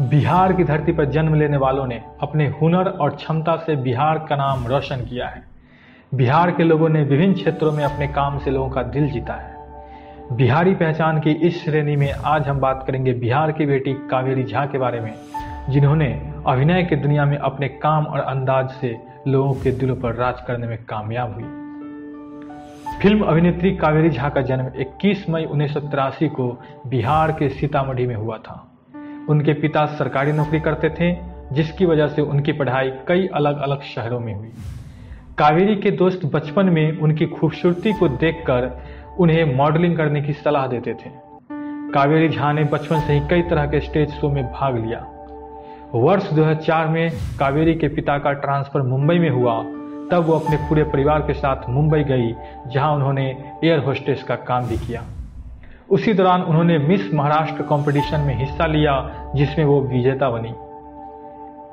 बिहार की धरती पर जन्म लेने वालों ने अपने हुनर और क्षमता से बिहार का नाम रोशन किया है। बिहार के लोगों ने विभिन्न क्षेत्रों में अपने काम से लोगों का दिल जीता है। बिहारी पहचान की इस श्रेणी में आज हम बात करेंगे बिहार की बेटी कावेरी झा के बारे में, जिन्होंने अभिनय की दुनिया में अपने काम और अंदाज से लोगों के दिलों पर राज करने में कामयाब हुई। फिल्म अभिनेत्री कावेरी झा का जन्म 21 मई 1983 को बिहार के सीतामढ़ी में हुआ था। उनके पिता सरकारी नौकरी करते थे, जिसकी वजह से उनकी पढ़ाई कई अलग अलग शहरों में हुई। कावेरी के दोस्त बचपन में उनकी खूबसूरती को देखकर उन्हें मॉडलिंग करने की सलाह देते थे। कावेरी झा ने बचपन से ही कई तरह के स्टेज शो में भाग लिया। वर्ष 2004 में कावेरी के पिता का ट्रांसफर मुंबई में हुआ, तब वो अपने पूरे परिवार के साथ मुंबई गई, जहां उन्होंने एयर होस्टेस का काम भी किया। उसी दौरान उन्होंने मिस महाराष्ट्र कंपटीशन में हिस्सा लिया, जिसमें वो विजेता बनी।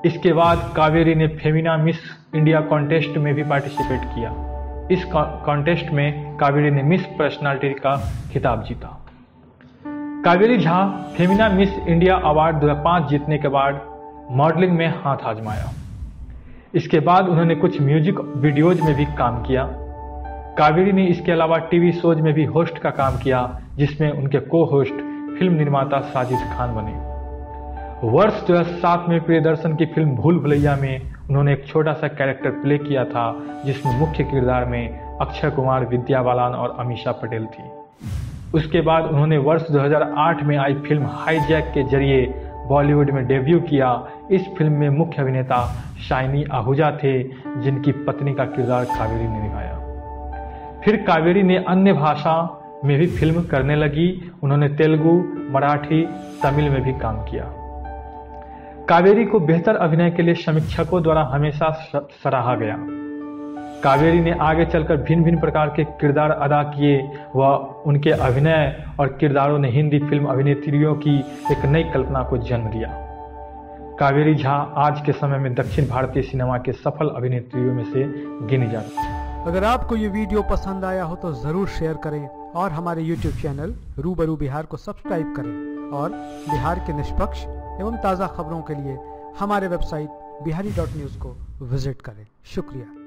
इसके बाद कावेरी ने फेमिना मिस इंडिया कॉन्टेस्ट में भी पार्टिसिपेट किया। इस कॉन्टेस्ट में कावेरी ने मिस पर्सनालिटी का खिताब जीता। Kaveri Jha Femina miss India award 2005 जीतने के बाद मॉडलिंग में हाथ आजमाया। इसके बाद उन्होंने कुछ म्यूजिक वीडियोज में भी काम किया। कावेरी ने इसके अलावा टीवी शोज में भी होस्ट का काम किया, जिसमें उनके को होस्ट फिल्म निर्माता साजिद खान बने। वर्ष 2007 में प्रियदर्शन की फिल्म भूल भुलैया में उन्होंने एक छोटा सा कैरेक्टर प्ले किया था, जिसमें मुख्य किरदार में अक्षय कुमार, विद्या बालन और अमीषा पटेल थी। उसके बाद उन्होंने वर्ष 2008 में आई फिल्म हाईजैक के जरिए बॉलीवुड में डेब्यू किया। इस फिल्म में मुख्य अभिनेता शाइनी आहूजा थे, जिनकी पत्नी का किरदार कावेरी ने निभाया। फिर कावेरी ने अन्य भाषा में भी फिल्म करने लगी। उन्होंने तेलुगु, मराठी, तमिल में भी काम किया। कावेरी को बेहतर अभिनय के लिए समीक्षकों द्वारा हमेशा सराहा गया। कावेरी ने आगे चलकर भिन्न भिन्न प्रकार के किरदार अदा किए। वह उनके अभिनय और किरदारों ने हिंदी फिल्म अभिनेत्रियों की एक नई कल्पना को जन्म दिया। कावेरी झा आज के समय में दक्षिण भारतीय सिनेमा के सफल अभिनेत्रियों में से गिनी जाती है। अगर आपको ये वीडियो पसंद आया हो तो ज़रूर शेयर करें और हमारे यूट्यूब चैनल रूबरू बिहार को सब्सक्राइब करें और बिहार के निष्पक्ष एवं ताज़ा खबरों के लिए हमारे वेबसाइट bihari.news को विजिट करें। शुक्रिया।